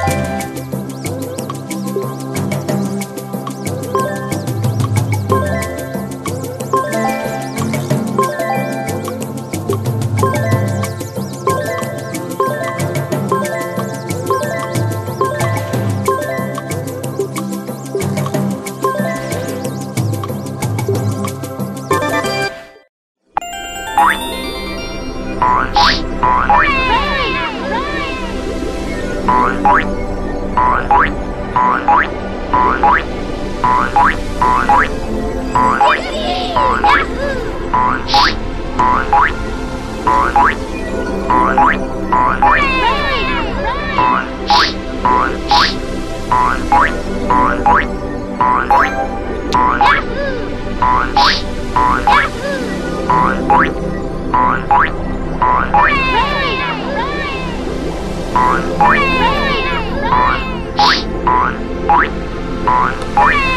On,